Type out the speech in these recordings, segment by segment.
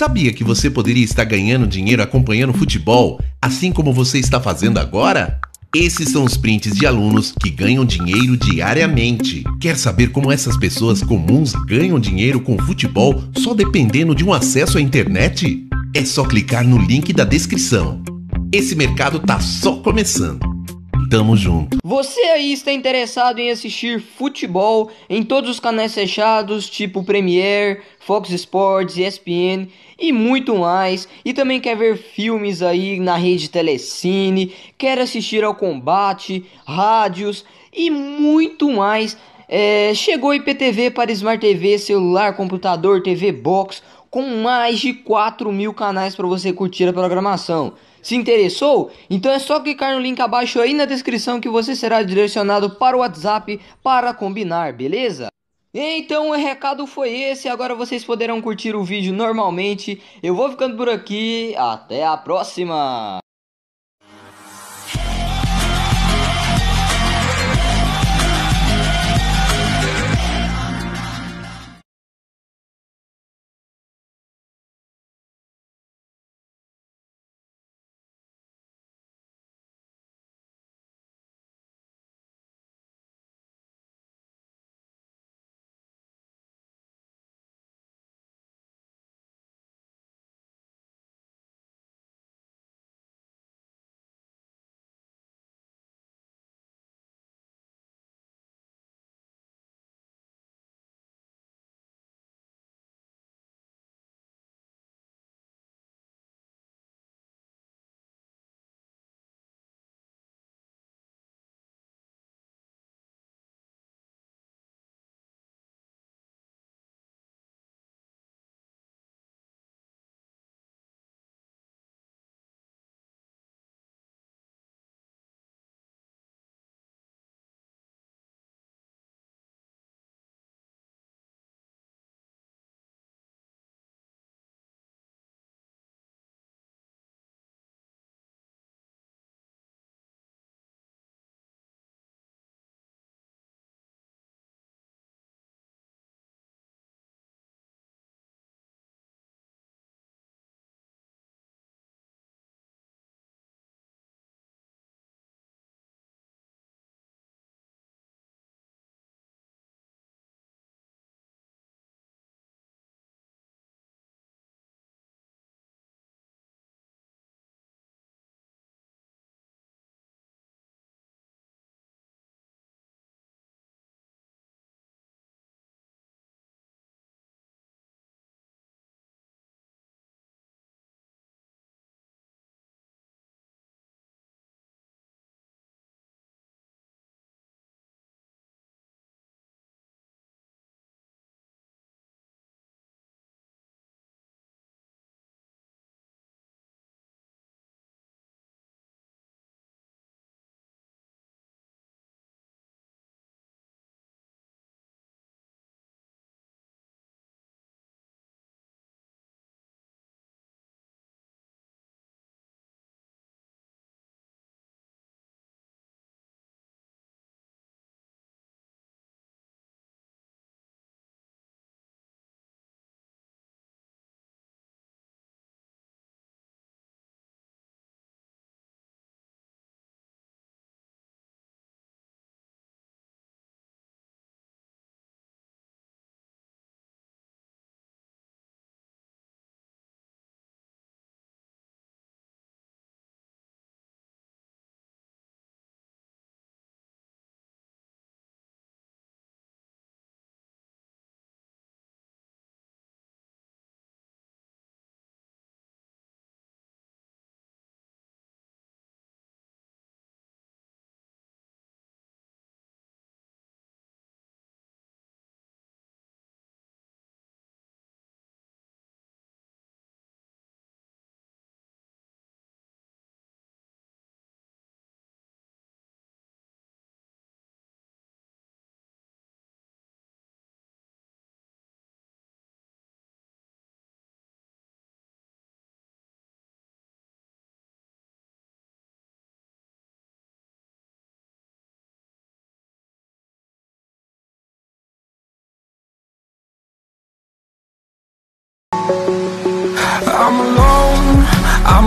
Sabia que você poderia estar ganhando dinheiro acompanhando futebol, assim como você está fazendo agora? Esses são os prints de alunos que ganham dinheiro diariamente. Quer saber como essas pessoas comuns ganham dinheiro com futebol só dependendo de um acesso à internet? É só clicar no link da descrição. Esse mercado tá só começando. Tamo junto. Você aí está interessado em assistir futebol em todos os canais fechados, tipo Premiere, Fox Sports, ESPN e muito mais, e também quer ver filmes aí na rede Telecine, quer assistir ao combate, rádios e muito mais. Chegou IPTV para Smart TV, celular, computador, TV Box, com mais de 4.000 canais para você curtir a programação. Se interessou? Então é só clicar no link abaixo aí na descrição que você será direcionado para o WhatsApp para combinar, beleza? Então o recado foi esse, agora vocês poderão curtir o vídeo normalmente. Eu vou ficando por aqui, até a próxima! I'm alone, I'm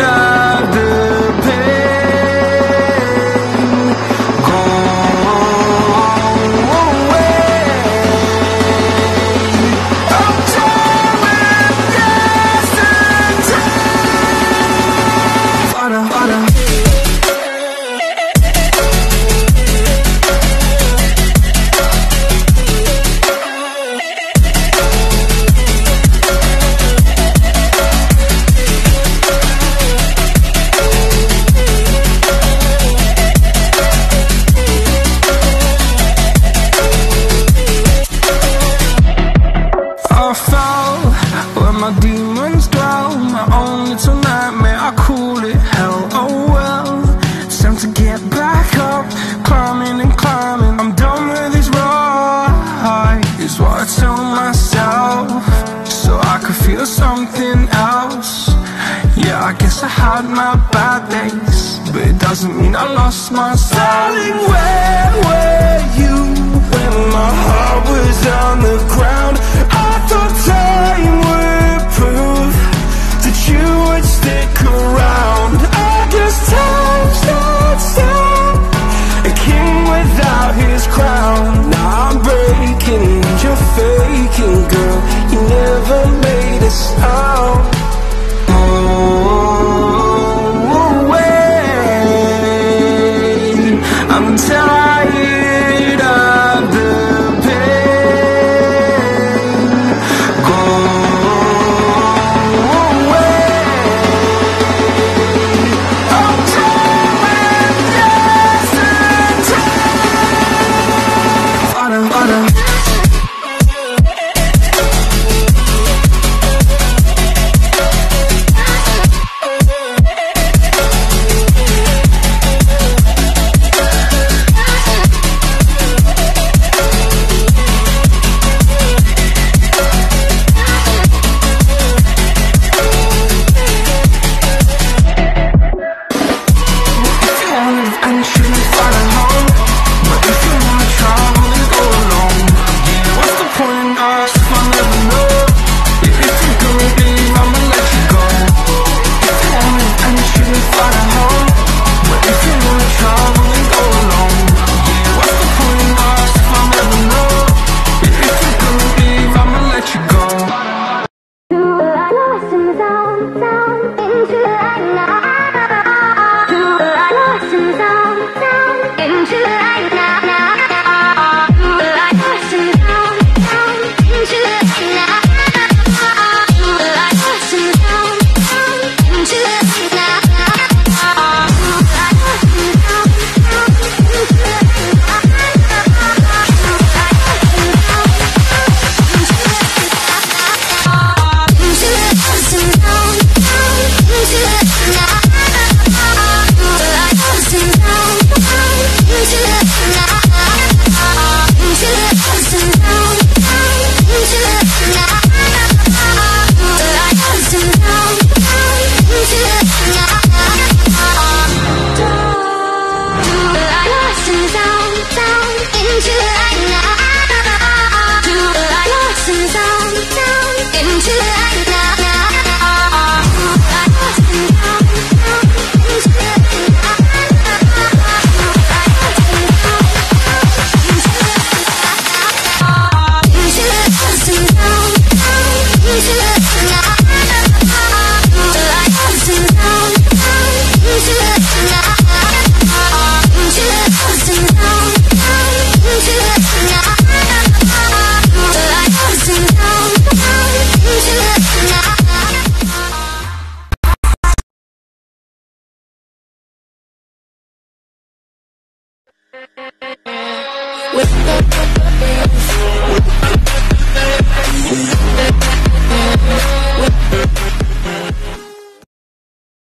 of the pain. Go away. I'm tired of this time. Harder, harder. I had my bad days, but it doesn't mean I lost my soul. Darling, where were you when my heart was on the ground? I thought time would prove